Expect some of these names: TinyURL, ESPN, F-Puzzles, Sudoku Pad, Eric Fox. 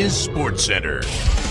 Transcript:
is SportsCenter.